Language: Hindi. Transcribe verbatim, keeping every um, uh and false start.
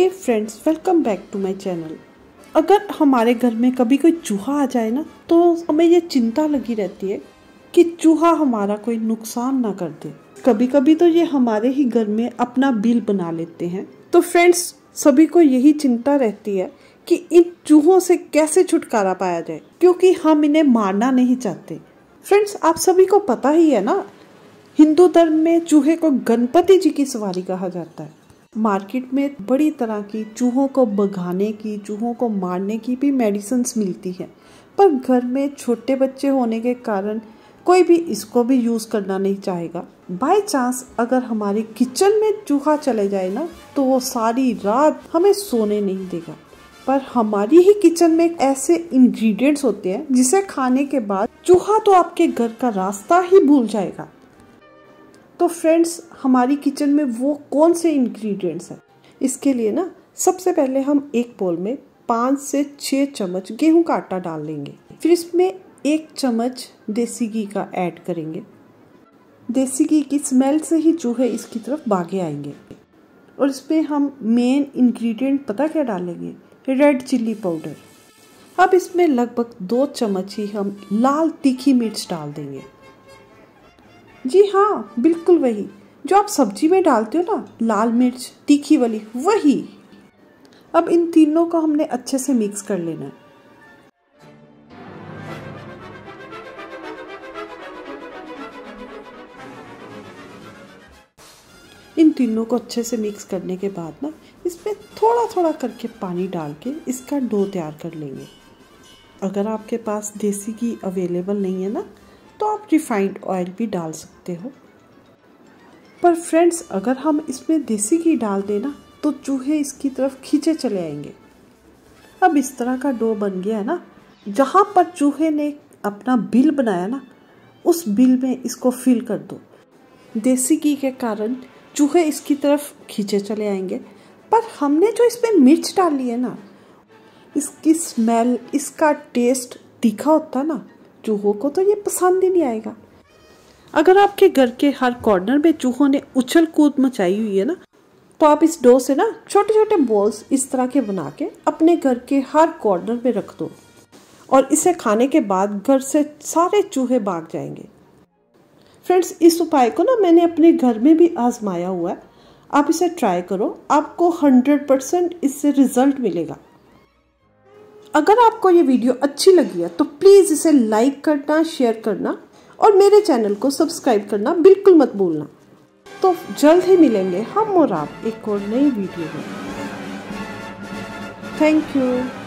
Hey friends, welcome back to my channel. अगर हमारे घर में कभी कोई चूहा आ जाए ना, तो हमें ये चिंता लगी रहती है कि चूहा हमारा कोई नुकसान ना कर दे। कभी कभी तो ये हमारे ही घर में अपना बिल बना लेते हैं। तो फ्रेंड्स, सभी को यही चिंता रहती है कि इन चूहों से कैसे छुटकारा पाया जाए, क्योंकि हम इन्हें मारना नहीं चाहते। फ्रेंड्स, आप सभी को पता ही है ना, हिंदू धर्म में चूहे को गणपति जी की सवारी कहा जाता है। मार्केट में बड़ी तरह की चूहों को भगाने की, चूहों को मारने की भी मेडिसिन्स मिलती है, पर घर में छोटे बच्चे होने के कारण कोई भी इसको भी यूज़ करना नहीं चाहेगा। बाय चांस अगर हमारे किचन में चूहा चले जाए ना, तो वो सारी रात हमें सोने नहीं देगा। पर हमारी ही किचन में ऐसे इंग्रेडिएंट्स होते हैं जिसे खाने के बाद चूहा तो आपके घर का रास्ता ही भूल जाएगा। तो फ्रेंड्स, हमारी किचन में वो कौन से इंग्रेडिएंट्स हैं, इसके लिए ना सबसे पहले हम एक बोल में पाँच से छः चम्मच गेहूं का आटा डाल लेंगे। फिर इसमें एक चम्मच देसी घी का ऐड करेंगे। देसी घी की स्मेल से ही चूहे इसकी तरफ भागे आएंगे। और इसमें हम मेन इंग्रेडिएंट पता क्या डालेंगे, रेड चिल्ली पाउडर। अब इसमें लगभग दो चम्मच ही हम लाल तीखी मिर्च डाल देंगे। जी हाँ, बिल्कुल वही जो आप सब्जी में डालते हो ना, लाल मिर्च तीखी वाली, वही। अब इन तीनों को हमने अच्छे से मिक्स कर लेना है। इन तीनों को अच्छे से मिक्स करने के बाद ना, इसमें थोड़ा थोड़ा करके पानी डाल के इसका डो तैयार कर लेंगे। अगर आपके पास देसी घी अवेलेबल नहीं है ना, तो आप रिफाइंड ऑयल भी डाल सकते हो। पर फ्रेंड्स, अगर हम इसमें देसी घी डाल देना, तो चूहे इसकी तरफ खींचे चले आएंगे। अब इस तरह का डो बन गया है ना, जहाँ पर चूहे ने अपना बिल बनाया ना, उस बिल में इसको फिल कर दो। देसी घी के कारण चूहे इसकी तरफ खींचे चले आएंगे, पर हमने जो इसमें मिर्च डाली है ना, इसकी स्मेल, इसका टेस्ट तीखा होता ना, चूहों को तो ये पसंद ही नहीं आएगा। अगर आपके घर के हर कॉर्नर में चूहों ने उछल कूद मचाई हुई है ना, तो आप इस डो से ना छोटे छोटे बॉल्स इस तरह के बना के अपने घर के हर कॉर्नर में रख दो, और इसे खाने के बाद घर से सारे चूहे भाग जाएंगे। फ्रेंड्स, इस उपाय को ना मैंने अपने घर में भी आजमाया हुआ है। आप इसे ट्राई करो, आपको हंड्रेड परसेंट इससे रिजल्ट मिलेगा। अगर आपको ये वीडियो अच्छी लगी है तो प्लीज़ इसे लाइक करना, शेयर करना और मेरे चैनल को सब्सक्राइब करना बिल्कुल मत भूलना। तो जल्द ही मिलेंगे हम और आप एक और नई वीडियो में। Thank you.